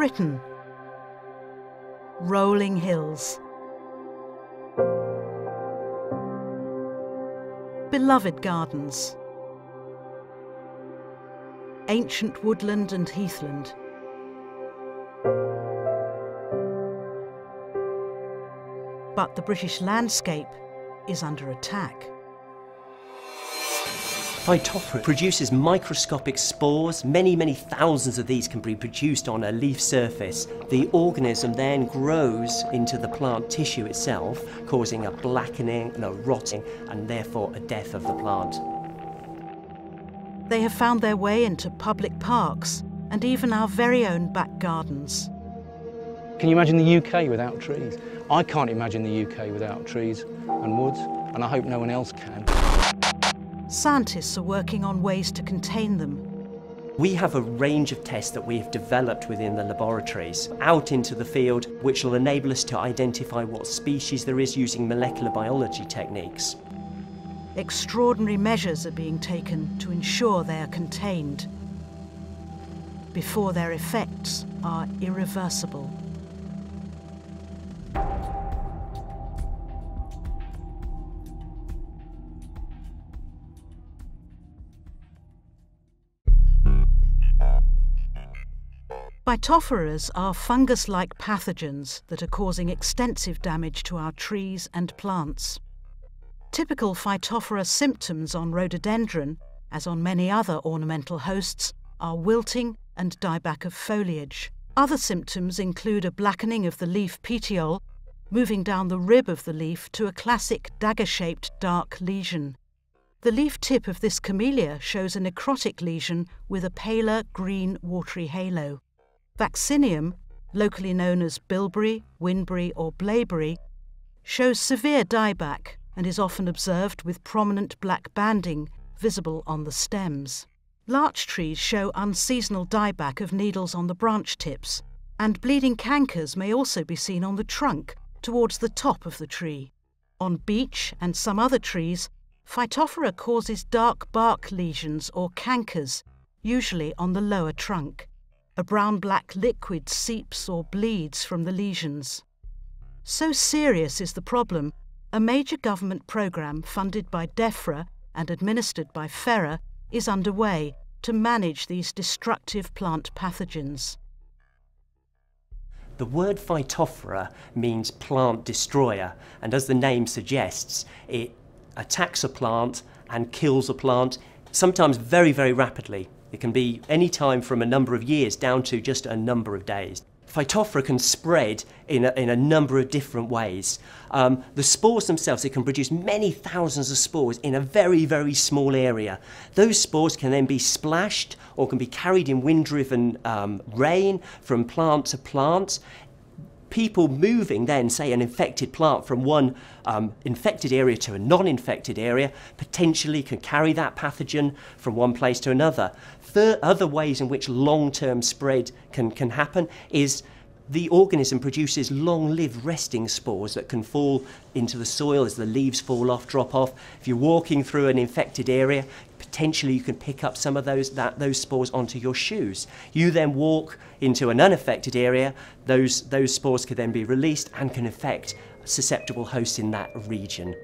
Britain. Rolling hills. Beloved gardens. Ancient woodland and heathland. But the British landscape is under attack. Phytophthora produces microscopic spores. Many thousands of these can be produced on a leaf surface. The organism then grows into the plant tissue itself, causing a blackening and a rotting, and therefore a death of the plant. They have found their way into public parks and even our very own back gardens. Can you imagine the UK without trees? I can't imagine the UK without trees and woods, and I hope no one else can. Scientists are working on ways to contain them. We have a range of tests that we have developed within the laboratories, out into the field, which will enable us to identify what species there is using molecular biology techniques. Extraordinary measures are being taken to ensure they are contained before their effects are irreversible. Phytophthoras are fungus-like pathogens that are causing extensive damage to our trees and plants. Typical Phytophthora symptoms on rhododendron, as on many other ornamental hosts, are wilting and dieback of foliage. Other symptoms include a blackening of the leaf petiole, moving down the rib of the leaf to a classic dagger-shaped dark lesion. The leaf tip of this camellia shows a necrotic lesion with a paler green watery halo. Vaccinium, locally known as bilberry, winbury or blaeberry, shows severe dieback and is often observed with prominent black banding visible on the stems. Larch trees show unseasonal dieback of needles on the branch tips, and bleeding cankers may also be seen on the trunk towards the top of the tree. On beech and some other trees, Phytophthora causes dark bark lesions or cankers, usually on the lower trunk. A brown-black liquid seeps or bleeds from the lesions. So serious is the problem, a major government programme funded by DEFRA and administered by FERA is underway to manage these destructive plant pathogens. The word Phytophthora means plant destroyer, and as the name suggests, it attacks a plant and kills a plant, sometimes very rapidly. It can be any time from a number of years down to just a number of days. Phytophthora can spread in a number of different ways. The spores themselves, it can produce many thousands of spores in a very small area. Those spores can then be splashed or can be carried in wind-driven rain from plant to plant. People moving then, say, an infected plant from one infected area to a non-infected area potentially can carry that pathogen from one place to another. Other ways in which long-term spread can happen is the organism produces long-lived resting spores that can fall into the soil as the leaves fall off, drop off. If you're walking through an infected area, potentially you can pick up some of those spores onto your shoes. You then walk into an unaffected area, those spores can then be released and can affect susceptible hosts in that region.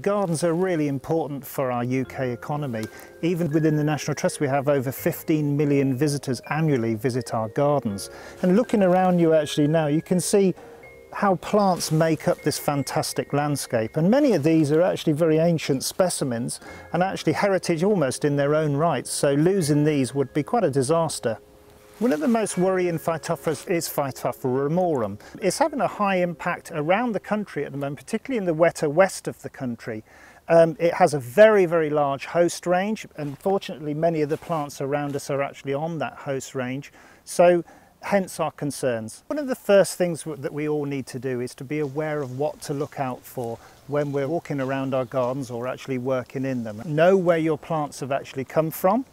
Gardens are really important for our UK economy. Even within the National Trust, we have over 15 million visitors annually visit our gardens. And looking around you actually now, you can see how plants make up this fantastic landscape, and many of these are actually very ancient specimens and actually heritage almost in their own right, so losing these would be quite a disaster. One of the most worrying Phytophthoras is Phytophthora ramorum. It's having a high impact around the country at the moment, particularly in the wetter west of the country. It has a very large host range. Unfortunately, many of the plants around us are actually on that host range, so hence our concerns. One of the first things that we all need to do is to be aware of what to look out for when we're walking around our gardens or actually working in them. Know where your plants have actually come from.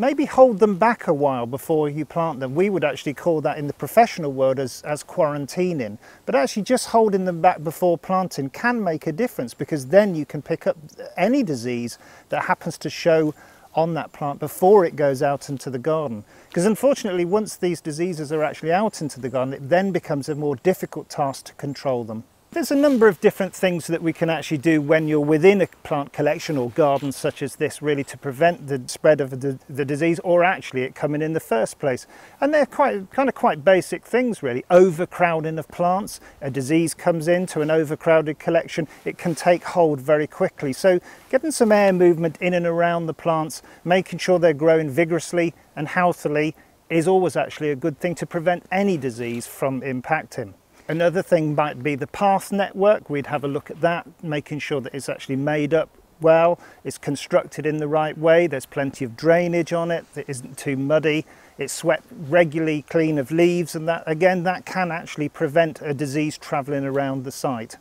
Maybe hold them back a while before you plant them. We would actually call that in the professional world as quarantining. But actually just holding them back before planting can make a difference, because then you can pick up any disease that happens to show on that plant before it goes out into the garden. Because unfortunately, once these diseases are actually out into the garden, it then becomes a more difficult task to control them. There's a number of different things that we can actually do when you're within a plant collection or garden such as this, really, to prevent the spread of the disease or actually it coming in the first place. And they're quite basic things, really. Overcrowding of plants. A disease comes into an overcrowded collection, it can take hold very quickly. So getting some air movement in and around the plants, making sure they're growing vigorously and healthily is always actually a good thing to prevent any disease from impacting. Another thing might be the path network. We'd have a look at that, making sure that it's actually made up well, it's constructed in the right way, there's plenty of drainage on it that isn't too muddy, it's swept regularly clean of leaves, and that, again, that can actually prevent a disease travelling around the site.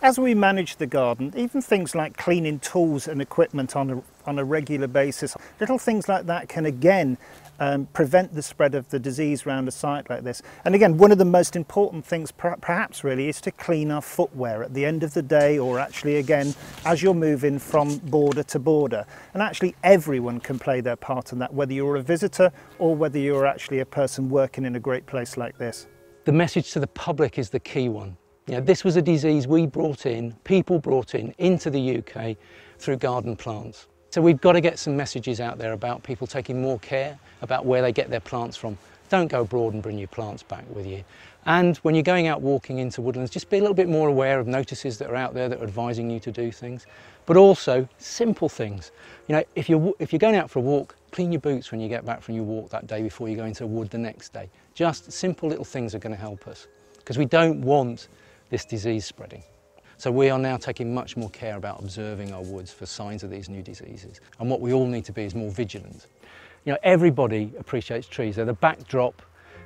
As we manage the garden, even things like cleaning tools and equipment on a regular basis, little things like that can again prevent the spread of the disease around a site like this. And again, one of the most important things perhaps really is to clean our footwear at the end of the day, or actually again as you're moving from border to border. And actually everyone can play their part in that, whether you're a visitor or whether you're actually a person working in a great place like this. The message to the public is the key one. You know, this was a disease we brought in, people brought in into the UK through garden plants. So we've got to get some messages out there about people taking more care about where they get their plants from. Don't go abroad and bring your plants back with you. And when you're going out walking into woodlands, just be a little bit more aware of notices that are out there that are advising you to do things, but also simple things. You know, if you're going out for a walk, clean your boots when you get back from your walk that day before you go into a wood the next day. Just simple little things are going to help us, because we don't want this disease spreading. So we are now taking much more care about observing our woods for signs of these new diseases. And what we all need to be is more vigilant. You know, everybody appreciates trees. They're the backdrop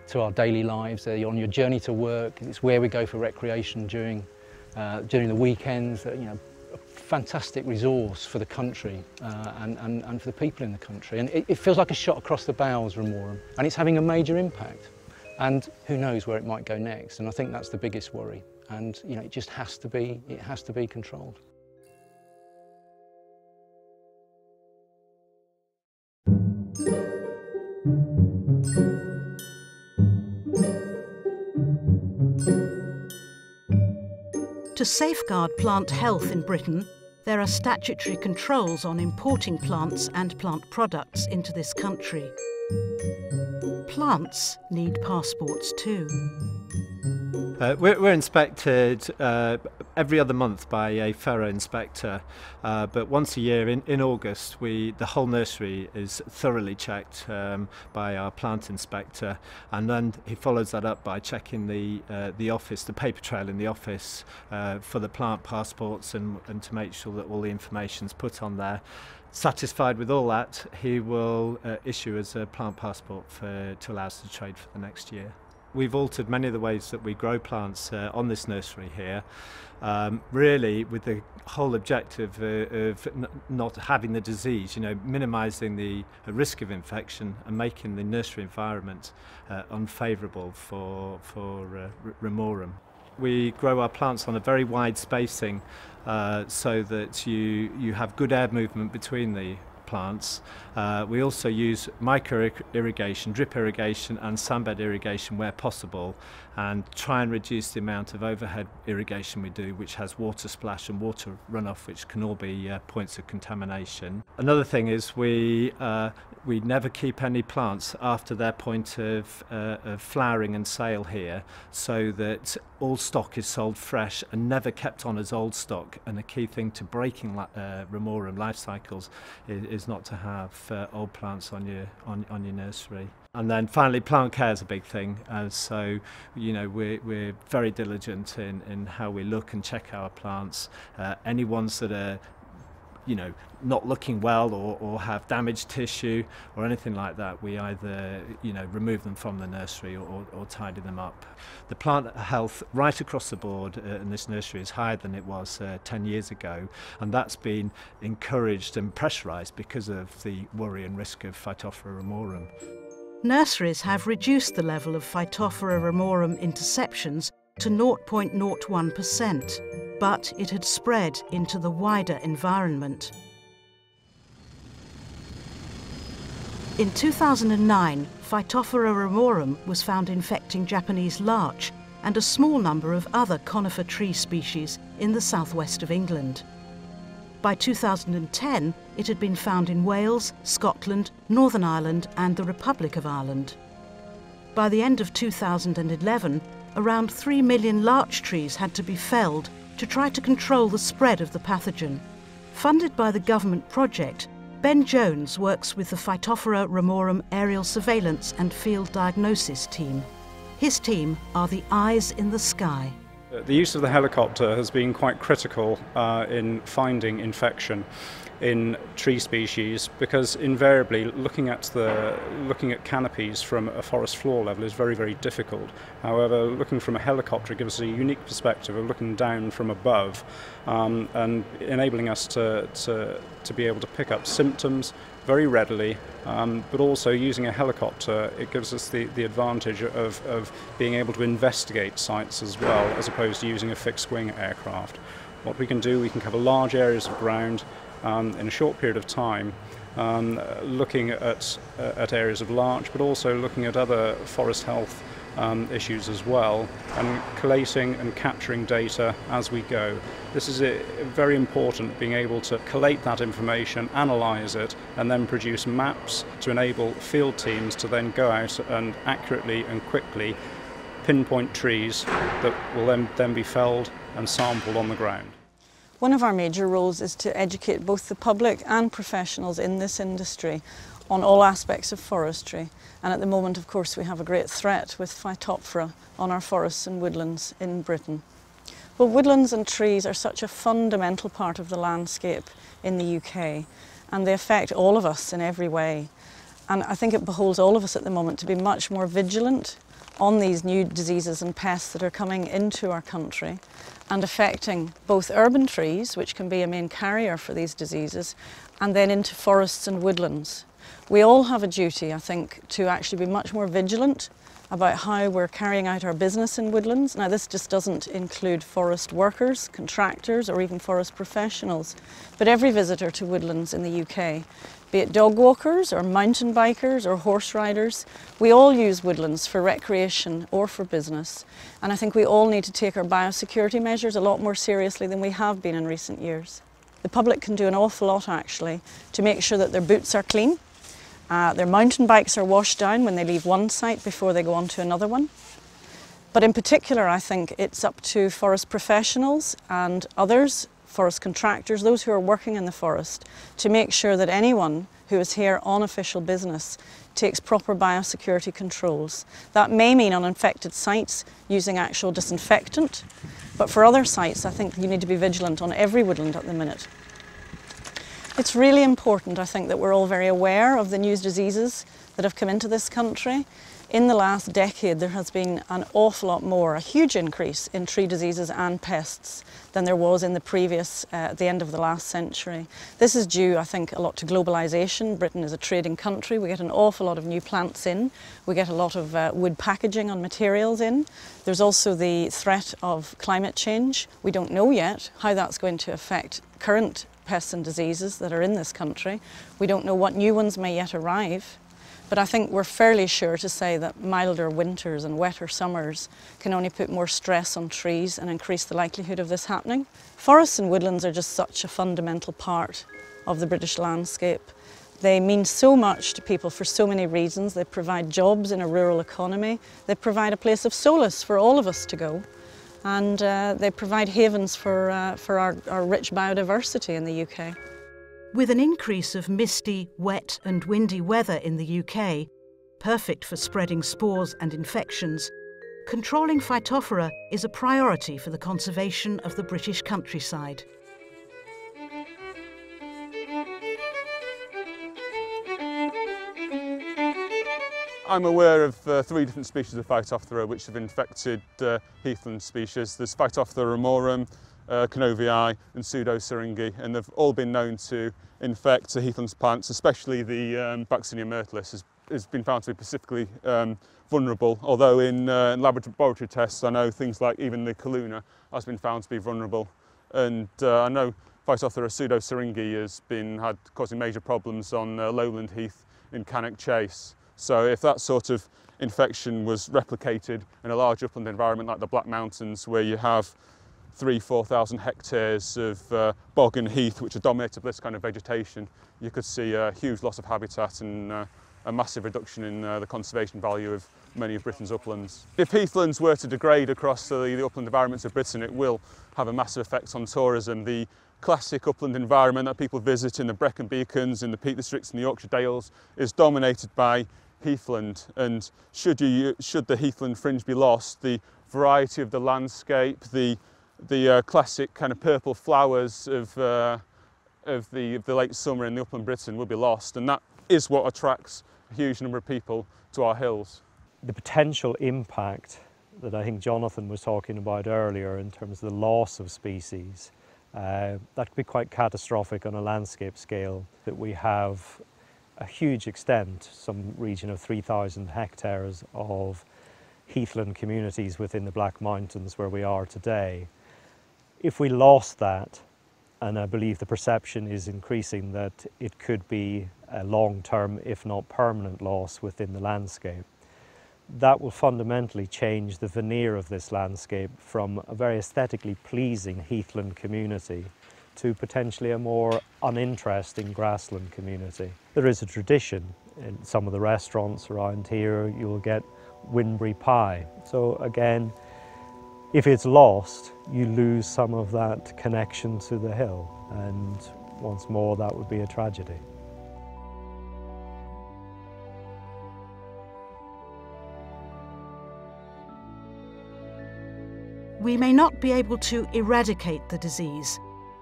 to our daily lives. They're on your journey to work. It's where we go for recreation during the weekends. You know, a fantastic resource for the country and for the people in the country. And it feels like a shot across the bows, Ramorum, and it's having a major impact. And who knows where it might go next. And I think that's the biggest worry. And you know, it has to be controlled. To safeguard plant health in Britain, there are statutory controls on importing plants and plant products into this country. Plants need passports too. We're inspected every other month by a FERA inspector, but once a year in August the whole nursery is thoroughly checked by our plant inspector, and then he follows that up by checking the paper trail in the office for the plant passports and to make sure that all the information's put on there. Satisfied with all that, he will issue us a plant passport to allow us to trade for the next year. We've altered many of the ways that we grow plants on this nursery here, really with the whole objective of not having the disease, you know, minimising the risk of infection and making the nursery environment unfavourable for Ramorum. We grow our plants on a very wide spacing so that you have good air movement between the plants. We also use micro-irrigation, drip irrigation and sandbed irrigation where possible, and try and reduce the amount of overhead irrigation we do, which has water splash and water runoff, which can all be points of contamination. Another thing is we never keep any plants after their point of flowering and sale here, so that all stock is sold fresh and never kept on as old stock. And a key thing to breaking Ramorum life cycles is not to have old plants on your nursery. And then finally, plant care is a big thing, so you know we're very diligent in how we look and check our plants. Any ones that are, you know, not looking well or have damaged tissue or anything like that, we either, you know, remove them from the nursery or tidy them up. The plant health right across the board in this nursery is higher than it was 10 years ago, and that's been encouraged and pressurised because of the worry and risk of Phytophthora ramorum. Nurseries have reduced the level of Phytophthora ramorum interceptions to 0.01%. But it had spread into the wider environment. In 2009, Phytophthora ramorum was found infecting Japanese larch and a small number of other conifer tree species in the southwest of England. By 2010, it had been found in Wales, Scotland, Northern Ireland and the Republic of Ireland. By the end of 2011, around 3 million larch trees had to be felled to try to control the spread of the pathogen. Funded by the government project, Ben Jones works with the Phytophthora ramorum aerial surveillance and field diagnosis team. His team are the eyes in the sky. The use of the helicopter has been quite critical in finding infection in tree species, because invariably looking at canopies from a forest floor level is very, very difficult. However, looking from a helicopter gives us a unique perspective of looking down from above and enabling us to be able to pick up symptoms very readily, but also using a helicopter, it gives us the advantage of being able to investigate sites as well, as opposed to using a fixed-wing aircraft. What we can do, we can cover large areas of ground in a short period of time, looking at areas of larch, but also looking at other forest health issues as well, and collating and capturing data as we go. This is very important, being able to collate that information, analyse it and then produce maps to enable field teams to then go out and accurately and quickly pinpoint trees that will then be felled and sampled on the ground. One of our major roles is to educate both the public and professionals in this industry on all aspects of forestry, and at the moment of course we have a great threat with Phytophthora on our forests and woodlands in Britain. Well, woodlands and trees are such a fundamental part of the landscape in the UK, and they affect all of us in every way, and I think it behoves all of us at the moment to be much more vigilant on these new diseases and pests that are coming into our country and affecting both urban trees, which can be a main carrier for these diseases, and then into forests and woodlands. We all have a duty, I think, to actually be much more vigilant about how we're carrying out our business in woodlands. Now, this just doesn't include forest workers, contractors or even forest professionals, but every visitor to woodlands in the UK, be it dog walkers or mountain bikers or horse riders, we all use woodlands for recreation or for business. And I think we all need to take our biosecurity measures a lot more seriously than we have been in recent years. The public can do an awful lot, actually, to make sure that their boots are clean. Their mountain bikes are washed down when they leave one site before they go on to another one. But in particular, I think it's up to forest professionals and others, forest contractors, those who are working in the forest, to make sure that anyone who is here on official business takes proper biosecurity controls. That may mean on infected sites using actual disinfectant, but for other sites I think you need to be vigilant on every woodland at the minute. It's really important, I think, that we're all very aware of the new diseases that have come into this country. In the last decade, there has been an awful lot more, a huge increase in tree diseases and pests than there was in the previous, at the end of the last century. This is due, I think, a lot to globalisation. Britain is a trading country. We get an awful lot of new plants in. We get a lot of wood packaging on materials in. There's also the threat of climate change. We don't know yet how that's going to affect current pests and diseases that are in this country. We don't know what new ones may yet arrive, but I think we're fairly sure to say that milder winters and wetter summers can only put more stress on trees and increase the likelihood of this happening. Forests and woodlands are just such a fundamental part of the British landscape. They mean so much to people for so many reasons. They provide jobs in a rural economy. They provide a place of solace for all of us to go. And they provide havens for our rich biodiversity in the UK. With an increase of misty, wet and windy weather in the UK, perfect for spreading spores and infections, controlling Phytophthora is a priority for the conservation of the British countryside. I'm aware of three different species of Phytophthora which have infected heathland species. There's Phytophthora ramorum, Cannock Chase and Pseudo syringae, and they've all been known to infect heathland plants, especially the Buxus myrtilis has been found to be specifically vulnerable, although in laboratory tests I know things like even the Calluna has been found to be vulnerable, and I know Phytophthora pseudo syringae has been causing major problems on lowland heath in Cannock Chase. So if that sort of infection was replicated in a large upland environment like the Black Mountains, where you have 3,000 to 4,000 hectares of bog and heath which are dominated by this kind of vegetation, you could see a huge loss of habitat and a massive reduction in the conservation value of many of Britain's uplands. If heathlands were to degrade across the upland environments of Britain, it will have a massive effect on tourism. The classic upland environment that people visit in the Brecon Beacons, in the Peak Districts, in the Yorkshire Dales is dominated by heathland, and should the heathland fringe be lost, the variety of the landscape, the classic kind of purple flowers of the late summer in the upland Britain will be lost, and that is what attracts a huge number of people to our hills. The potential impact that I think Jonathan was talking about earlier in terms of the loss of species, that could be quite catastrophic on a landscape scale. That we have a huge extent, some region of 3,000 hectares of heathland communities within the Black Mountains where we are today. If we lost that, and I believe the perception is increasing that it could be a long-term, if not permanent, loss within the landscape, that will fundamentally change the veneer of this landscape from a very aesthetically pleasing heathland community to potentially a more uninteresting grassland community. There is a tradition in some of the restaurants around here, you will get Winbury pie. So again, if it's lost, you lose some of that connection to the hill, and once more that would be a tragedy. We may not be able to eradicate the disease,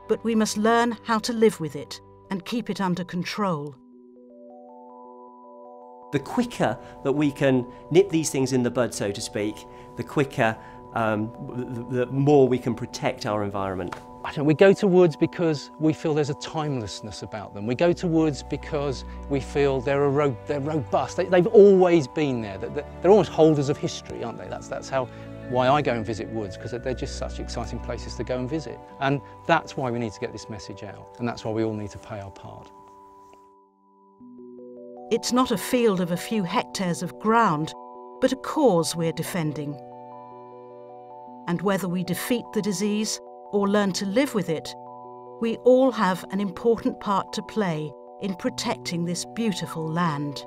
but we must learn how to live with it and keep it under control. The quicker that we can nip these things in the bud, so to speak, the quicker, the more we can protect our environment. We go to woods because we feel there's a timelessness about them. We go to woods because we feel they're robust. They've always been there. They're almost holders of history, aren't they? That's why I go and visit woods, because they're just such exciting places to go and visit. And that's why we need to get this message out. And that's why we all need to play our part. It's not a field of a few hectares of ground, but a cause we're defending. And whether we defeat the disease or learn to live with it, we all have an important part to play in protecting this beautiful land.